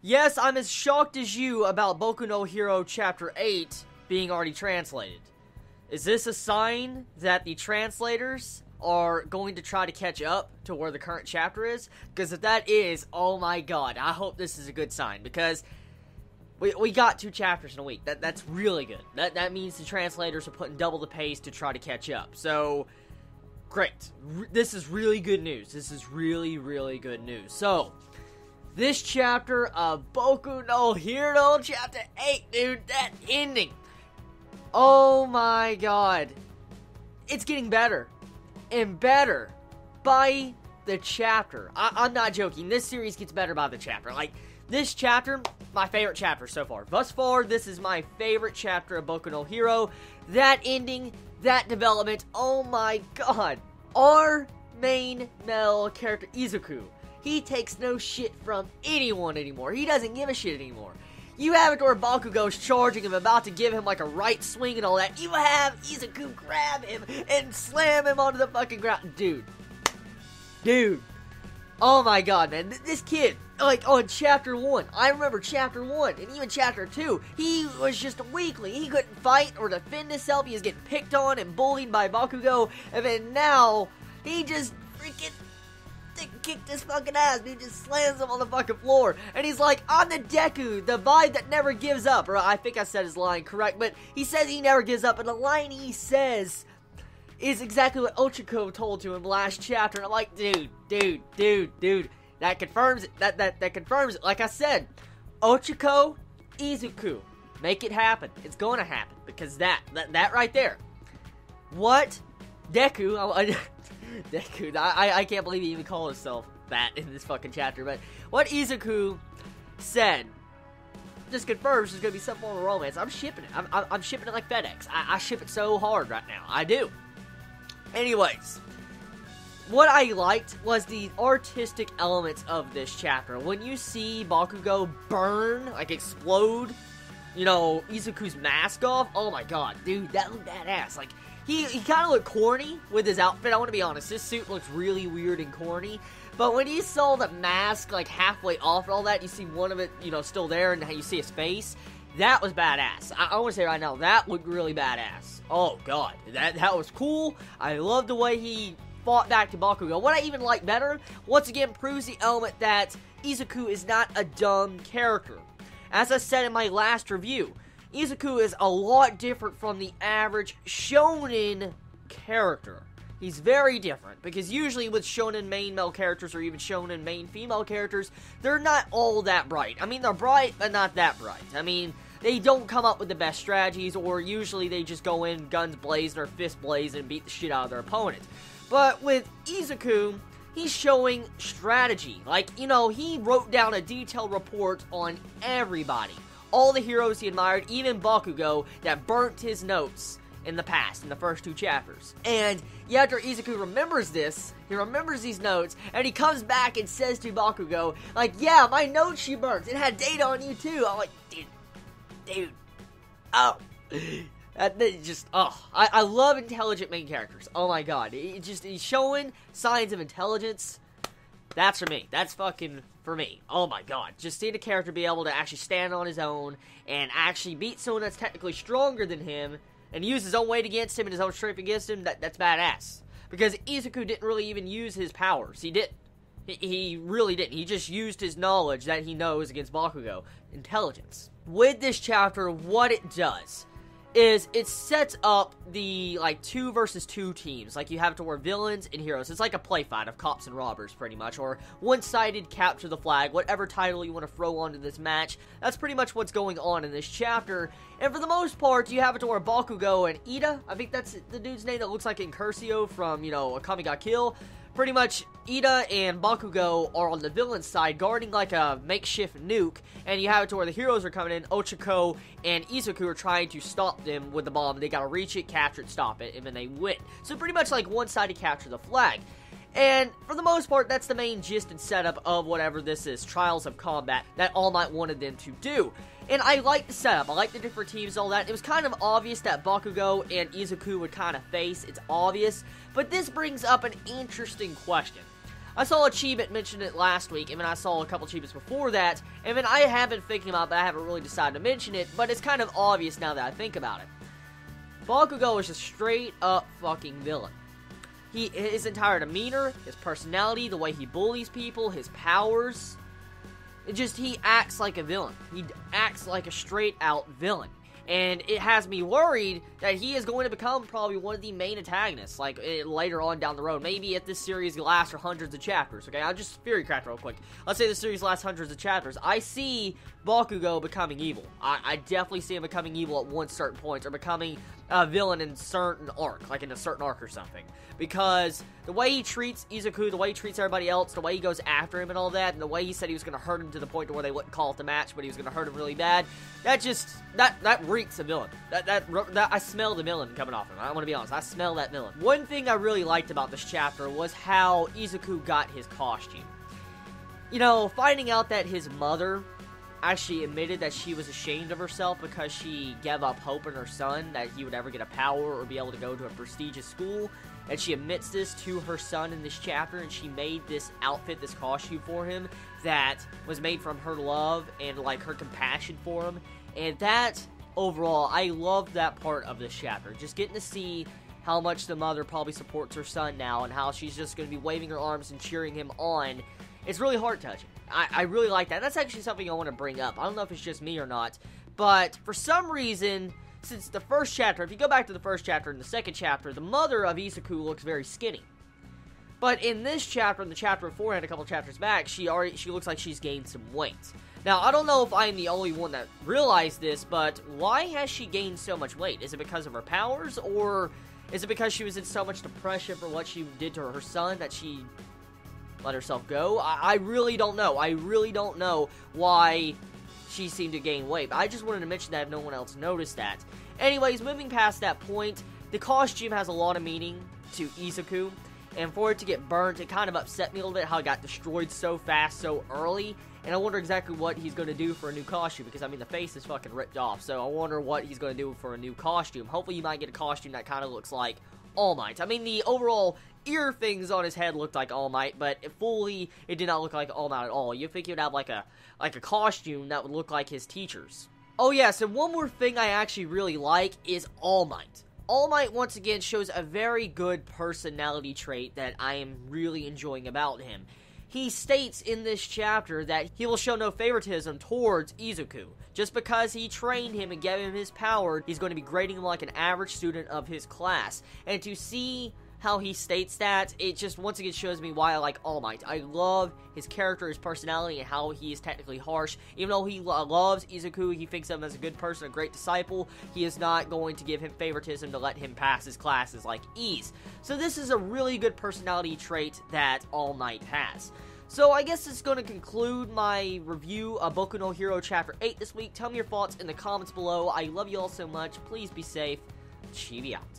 Yes, I'm as shocked as you about Boku no Hero Chapter 8 being already translated. Is this a sign that the translators are going to try to catch up to where the current chapter is? Because if that is, oh my god, I hope this is a good sign, because we got 2 chapters in a week. That's really good. That means the translators are putting double the pace to try to catch up. So, great. This is really good news. This is really, really good news. So, this chapter of Boku no Hero, Chapter 8, dude, that ending. Oh my god. It's getting better and better by the chapter. I'm not joking. This series gets better by the chapter. Like, this chapter, my favorite chapter so far. Thus far, this is my favorite chapter of Boku no Hero. That ending, that development, oh my god. Our main male character, Izuku. He takes no shit from anyone anymore. He doesn't give a shit anymore. You have it where Bakugou's charging him, about to give him like a right swing and all that. You have Izuku grab him and slam him onto the fucking ground. Dude. Dude. Oh my god, man. This kid, like on chapter 1. I remember chapter 1 and even chapter 2. He was just a weakling. He couldn't fight or defend himself. He was getting picked on and bullied by Bakugou. And then now, he just freaking kicked his fucking ass, dude. Just slams him on the fucking floor, and he's like, "I'm the Deku, the vibe that never gives up." Or I think I said his line correct, but he says he never gives up, and the line he says is exactly what Ochako told to him last chapter. And I'm like, dude. That confirms it. That confirms it. Like I said, Ochako, Izuku, make it happen. It's gonna happen because that right there. What, Deku? Deku, I can't believe he even called himself that in this fucking chapter, but what Izuku said just confirms there's gonna be some form of romance. I'm shipping it. I'm shipping it like FedEx. I ship it so hard right now. I do. Anyways, what I liked was the artistic elements of this chapter. When you see Bakugou burn, like explode, you know, Izuku's mask off, oh my god, dude, that looked badass. Like, He kind of looked corny with his outfit, I want to be honest. This suit looks really weird and corny. But when you saw the mask, like, halfway off and all that, you see one of it, you know, still there, and you see his face. That was badass. I want to say right now, that looked really badass. Oh, god. That was cool. I loved the way he fought back to Bakugou. What I even liked better, once again, proves the element that Izuku is not a dumb character. As I said in my last review, Izuku is a lot different from the average shonen character. He's very different, because usually with shonen main male characters or even shonen main female characters, they're not all that bright. I mean, they're bright, but not that bright. I mean, they don't come up with the best strategies, or usually they just go in guns blazing or fist blazing and beat the shit out of their opponent. But with Izuku, he's showing strategy. Like, you know, he wrote down a detailed report on everybody. All the heroes he admired, even Bakugou, that burnt his notes in the past, in the first 2 chapters. And after Izuku remembers this, he remembers these notes, and he comes back and says to Bakugou, like, yeah, my notes she burnt. It had data on you, too. I'm like, dude, oh. That just, oh. I love intelligent main characters. Oh, my God. He's showing signs of intelligence. That's for me. That's fucking for me. Oh my god. Just seeing a character be able to actually stand on his own and actually beat someone that's technically stronger than him and use his own weight against him and his own strength against him, that's badass. Because Izuku didn't really even use his powers. He didn't. He really didn't. He just used his knowledge that he knows against Bakugou. Intelligence. With this chapter, what it does is it sets up the, like, 2 versus 2 teams. Like, you have to wear villains and heroes. It's like a play fight of cops and robbers, pretty much. Or one-sided capture the flag, whatever title you want to throw onto this match. That's pretty much what's going on in this chapter. And for the most part, you have it to where Bakugou and Iida, I think that's the dude's name that looks like Incursio from, you know, Akame ga Kill. Pretty much, Iida and Bakugou are on the villain side, guarding like a makeshift nuke, and you have it to where the heroes are coming in. Ochako and Izuku are trying to stop them with the bomb. They gotta reach it, capture it, stop it, and then they win. So pretty much like one-sided capture the flag. And for the most part, that's the main gist and setup of whatever this is, Trials of Combat, that All Might wanted them to do. And I like the setup. I like the different teams, all that. It was kind of obvious that Bakugou and Izuku would kind of face. It's obvious. But this brings up an interesting question. I saw Achievement mention it last week, and then I saw a couple achievements before that, and then I have been thinking about that, I haven't really decided to mention it, but it's kind of obvious now that I think about it. Bakugou is a straight up fucking villain. His entire demeanor, his personality, the way he bullies people, his powers, it just, he acts like a villain. He acts like a straight out villain. And it has me worried that he is going to become probably one of the main antagonists, like, later on down the road. Maybe if this series lasts for hundreds of chapters, okay? I'll just theorycraft real quick. Let's say this series lasts hundreds of chapters. I see Bakugou becoming evil. I definitely see him becoming evil at one certain point, or becoming a villain in certain arc, like in a certain arc or something. Because the way he treats Izuku, the way he treats everybody else, the way he goes after him and all that, and the way he said he was going to hurt him to the point to where they wouldn't call it the match, but he was going to hurt him really bad, that just, that reeks a villain. That I smell the villain coming off him. I want to be honest, I smell that villain. One thing I really liked about this chapter was how Izuku got his costume. You know, finding out that his mother actually admitted that she was ashamed of herself because she gave up hope in her son that he would ever get a power or be able to go to a prestigious school, and she admits this to her son in this chapter, and she made this outfit, this costume for him that was made from her love and like her compassion for him, and that overall I love that part of this chapter, just getting to see how much the mother probably supports her son now and how she's just going to be waving her arms and cheering him on. It's really heart-touching. I really like that. That's actually something I want to bring up. I don't know if it's just me or not, but for some reason, since the first chapter, if you go back to the first chapter and the second chapter, the mother of Izuku looks very skinny. But in this chapter, in the chapter beforehand, a couple chapters back, she looks like she's gained some weight. Now, I don't know if I'm the only one that realized this, but why has she gained so much weight? Is it because of her powers, or is it because she was in so much depression for what she did to her son that she let herself go? I really don't know. I really don't know why she seemed to gain weight. But I just wanted to mention that if no one else noticed that. Anyways, moving past that point, the costume has a lot of meaning to Izuku, and for it to get burnt, it kind of upset me a little bit how it got destroyed so fast, so early. And I wonder exactly what he's going to do for a new costume, because, I mean, the face is fucking ripped off. So I wonder what he's going to do for a new costume. Hopefully you might get a costume that kind of looks like All Might. I mean, the overall ear things on his head looked like All Might, but it did not look like All Might at all. You'd think he would have like a costume that would look like his teacher's. Oh yes, and one more thing I actually really like is All Might. All Might once again shows a very good personality trait that I am really enjoying about him. He states in this chapter that he will show no favoritism towards Izuku. Just because he trained him and gave him his power, he's going to be grading him like an average student of his class. And to see how he states that, it just once again shows me why I like All Might. I love his character, his personality, and how he is technically harsh. Even though he loves Izuku, he thinks of him as a good person, a great disciple, he is not going to give him favoritism to let him pass his classes like ease. So this is a really good personality trait that All Might has. So I guess it's going to conclude my review of Boku no Hero Chapter 8 this week. Tell me your thoughts in the comments below. I love you all so much. Please be safe. Chibi out.